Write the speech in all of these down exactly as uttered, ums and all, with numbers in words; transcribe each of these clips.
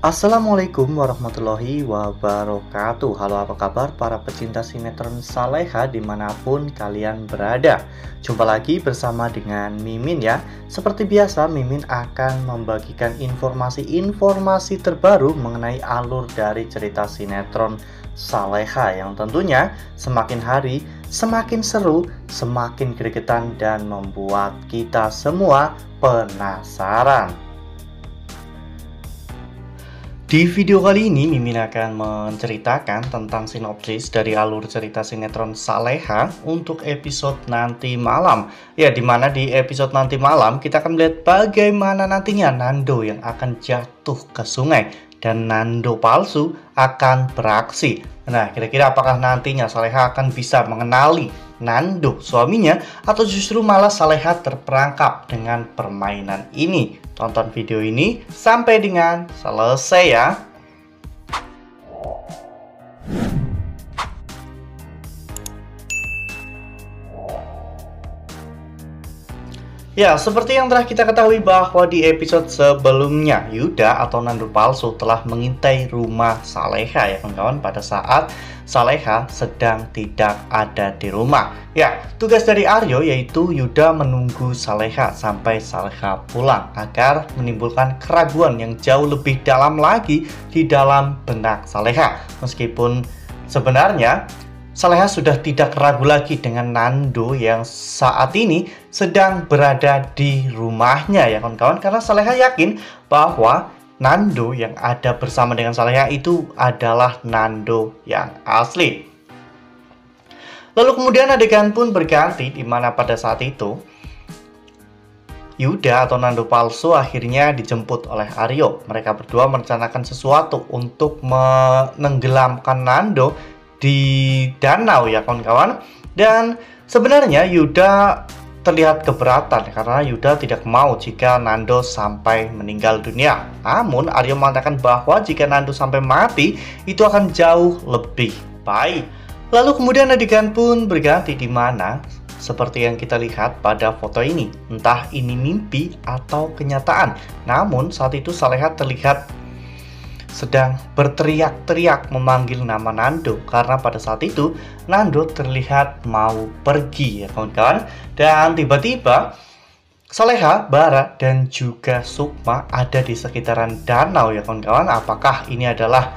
Assalamualaikum warahmatullahi wabarakatuh. Halo, apa kabar para pecinta sinetron Saleha dimanapun kalian berada. Jumpa lagi bersama dengan Mimin ya. Seperti biasa Mimin akan membagikan informasi-informasi terbaru mengenai alur dari cerita sinetron Saleha yang tentunya semakin hari semakin seru, semakin gregetan dan membuat kita semua penasaran. Di video kali ini Mimin akan menceritakan tentang sinopsis dari alur cerita sinetron Saleha untuk episode nanti malam. Ya, dimana di episode nanti malam kita akan melihat bagaimana nantinya Nando yang akan jatuh ke sungai dan Nando palsu akan beraksi. Nah, kira-kira apakah nantinya Saleha akan bisa mengenali Nando suaminya atau justru malah Saleha terperangkap dengan permainan ini? Tonton video ini sampai dengan selesai ya. Ya, seperti yang telah kita ketahui bahwa di episode sebelumnya Yuda atau Nando palsu telah mengintai rumah Saleha ya kawan-kawan pada saat Saleha sedang tidak ada di rumah. Ya, tugas dari Aryo yaitu Yuda menunggu Saleha sampai Saleha pulang agar menimbulkan keraguan yang jauh lebih dalam lagi di dalam benak Saleha. Meskipun sebenarnya Saleha sudah tidak ragu lagi dengan Nando yang saat ini sedang berada di rumahnya ya kawan-kawan, karena Saleha yakin bahwa Nando yang ada bersama dengan Saleha itu adalah Nando yang asli. Lalu kemudian adegan pun berganti di mana pada saat itu Yuda atau Nando palsu akhirnya dijemput oleh Aryo. Mereka berdua merencanakan sesuatu untuk menenggelamkan Nando di danau ya kawan-kawan, dan sebenarnya Yuda terlihat keberatan karena Yuda tidak mau jika Nando sampai meninggal dunia. Namun Aryo mengatakan bahwa jika Nando sampai mati itu akan jauh lebih baik. Lalu kemudian adegan pun berganti di mana seperti yang kita lihat pada foto ini, entah ini mimpi atau kenyataan. Namun saat itu Saleha terlihat sedang berteriak-teriak memanggil nama Nando karena pada saat itu Nando terlihat mau pergi ya kawan-kawan, dan tiba-tiba Saleha, Bara, dan juga Sukma ada di sekitaran danau ya kawan-kawan. Apakah ini adalah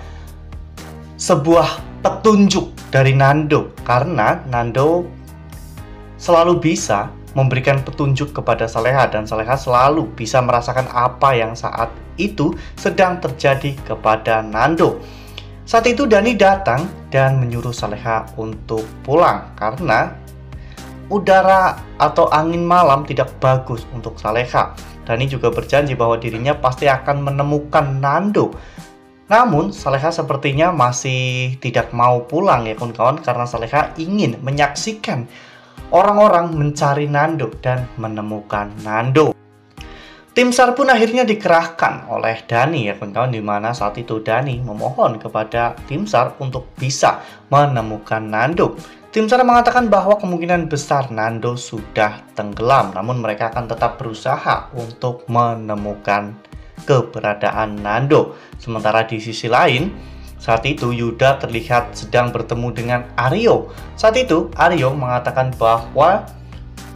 sebuah petunjuk dari Nando, karena Nando selalu bisa memberikan petunjuk kepada Saleha dan Saleha selalu bisa merasakan apa yang saat itu sedang terjadi kepada Nando. Saat itu Dhani datang dan menyuruh Saleha untuk pulang karena udara atau angin malam tidak bagus untuk Saleha. Dhani juga berjanji bahwa dirinya pasti akan menemukan Nando. Namun Saleha sepertinya masih tidak mau pulang ya kawan-kawan, karena Saleha ingin menyaksikan orang-orang mencari Nando dan menemukan Nando. Tim SAR pun akhirnya dikerahkan oleh Dhani ya kawan-kawan, di mana saat itu Dhani memohon kepada tim SAR untuk bisa menemukan Nando. Tim SAR mengatakan bahwa kemungkinan besar Nando sudah tenggelam, namun mereka akan tetap berusaha untuk menemukan keberadaan Nando. Sementara di sisi lain, saat itu Yuda terlihat sedang bertemu dengan Aryo. Saat itu Aryo mengatakan bahwa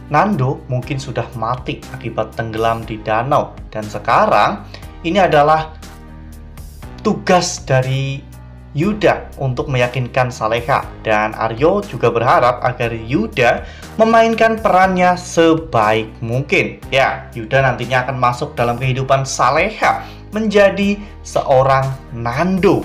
Nando mungkin sudah mati akibat tenggelam di danau. Dan sekarang ini adalah tugas dari Yuda untuk meyakinkan Saleha. Dan Aryo juga berharap agar Yuda memainkan perannya sebaik mungkin. Ya, Yuda nantinya akan masuk dalam kehidupan Saleha menjadi seorang Nando.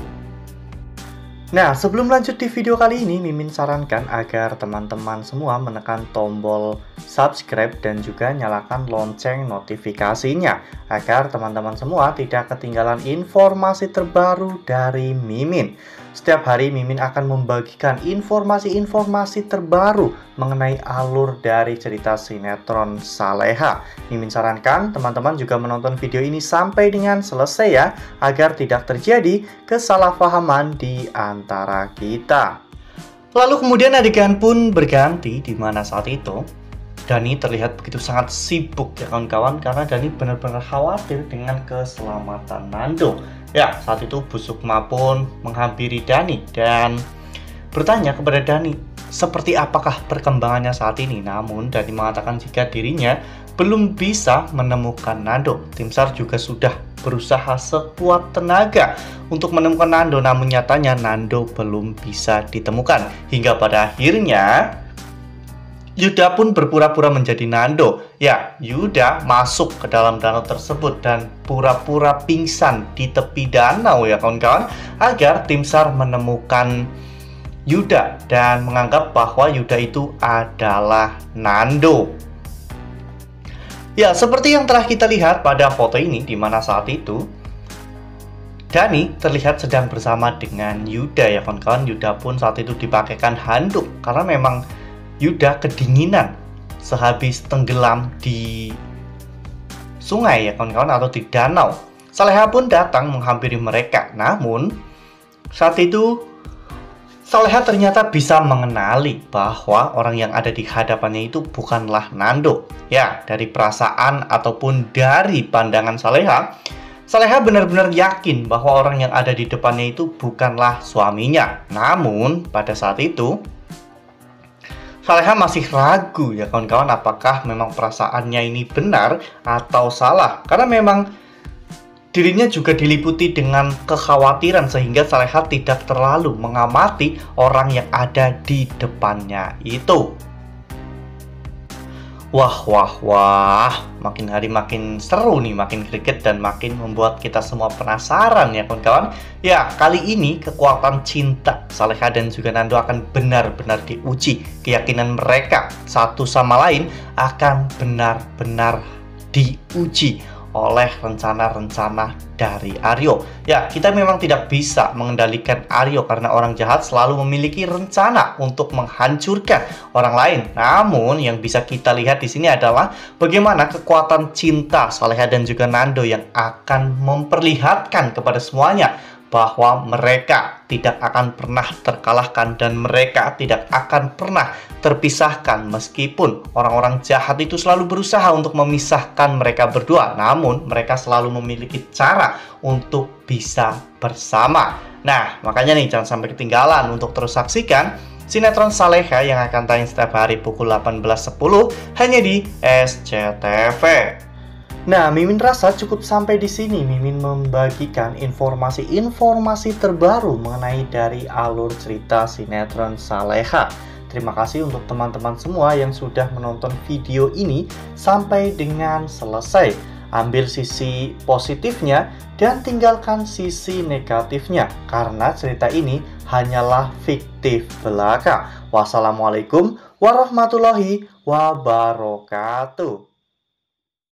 Nah, sebelum lanjut di video kali ini, Mimin sarankan agar teman-teman semua menekan tombol subscribe dan juga nyalakan lonceng notifikasinya agar teman-teman semua tidak ketinggalan informasi terbaru dari Mimin. Setiap hari Mimin akan membagikan informasi-informasi terbaru mengenai alur dari cerita sinetron Saleha. Mimin sarankan teman-teman juga menonton video ini sampai dengan selesai ya, agar tidak terjadi kesalahpahaman di antara antara kita. Lalu kemudian adegan pun berganti di mana saat itu Dhani terlihat begitu sangat sibuk ya kawan-kawan, karena Dhani benar-benar khawatir dengan keselamatan Nando. Ya, saat itu Bu Sukma pun menghampiri Dhani dan bertanya kepada Dhani seperti apakah perkembangannya saat ini. Namun Dhani mengatakan jika dirinya belum bisa menemukan Nando. Tim SAR juga sudah berusaha sekuat tenaga untuk menemukan Nando, namun nyatanya Nando belum bisa ditemukan. Hingga pada akhirnya Yuda pun berpura-pura menjadi Nando. Ya, Yuda masuk ke dalam danau tersebut dan pura-pura pingsan di tepi danau ya kawan-kawan, agar tim SAR menemukan Yuda dan menganggap bahwa Yuda itu adalah Nando. Ya, seperti yang telah kita lihat pada foto ini, di mana saat itu Dhani terlihat sedang bersama dengan Yuda ya kawan-kawan. Yuda pun saat itu dipakaikan handuk karena memang Yuda kedinginan sehabis tenggelam di sungai ya kawan-kawan, atau di danau. Saleha pun datang menghampiri mereka. Namun saat itu Saleha ternyata bisa mengenali bahwa orang yang ada di hadapannya itu bukanlah Nando. Ya, dari perasaan ataupun dari pandangan Saleha, Saleha benar-benar yakin bahwa orang yang ada di depannya itu bukanlah suaminya. Namun pada saat itu Saleha masih ragu ya kawan-kawan, apakah memang perasaannya ini benar atau salah. Karena memang dirinya juga diliputi dengan kekhawatiran, sehingga Saleha tidak terlalu mengamati orang yang ada di depannya itu. Wah wah wah, makin hari makin seru nih, makin greget dan makin membuat kita semua penasaran ya kawan-kawan. Ya, kali ini kekuatan cinta Saleha dan juga Nando akan benar-benar diuji. Keyakinan mereka satu sama lain akan benar-benar diuji oleh rencana-rencana dari Aryo. Ya, kita memang tidak bisa mengendalikan Aryo karena orang jahat selalu memiliki rencana untuk menghancurkan orang lain. Namun yang bisa kita lihat di sini adalah bagaimana kekuatan cinta Saleha dan juga Nando yang akan memperlihatkan kepada semuanya bahwa mereka tidak akan pernah terkalahkan dan mereka tidak akan pernah terpisahkan, meskipun orang-orang jahat itu selalu berusaha untuk memisahkan mereka berdua, namun mereka selalu memiliki cara untuk bisa bersama. Nah, makanya nih jangan sampai ketinggalan untuk terus saksikan sinetron Saleha yang akan tayang setiap hari pukul delapan belas sepuluh hanya di S C T V. Nah, Mimin rasa cukup sampai di sini. Mimin membagikan informasi-informasi terbaru mengenai dari alur cerita sinetron Saleha. Terima kasih untuk teman-teman semua yang sudah menonton video ini sampai dengan selesai. Ambil sisi positifnya dan tinggalkan sisi negatifnya, karena cerita ini hanyalah fiktif belaka. Wassalamualaikum warahmatullahi wabarakatuh.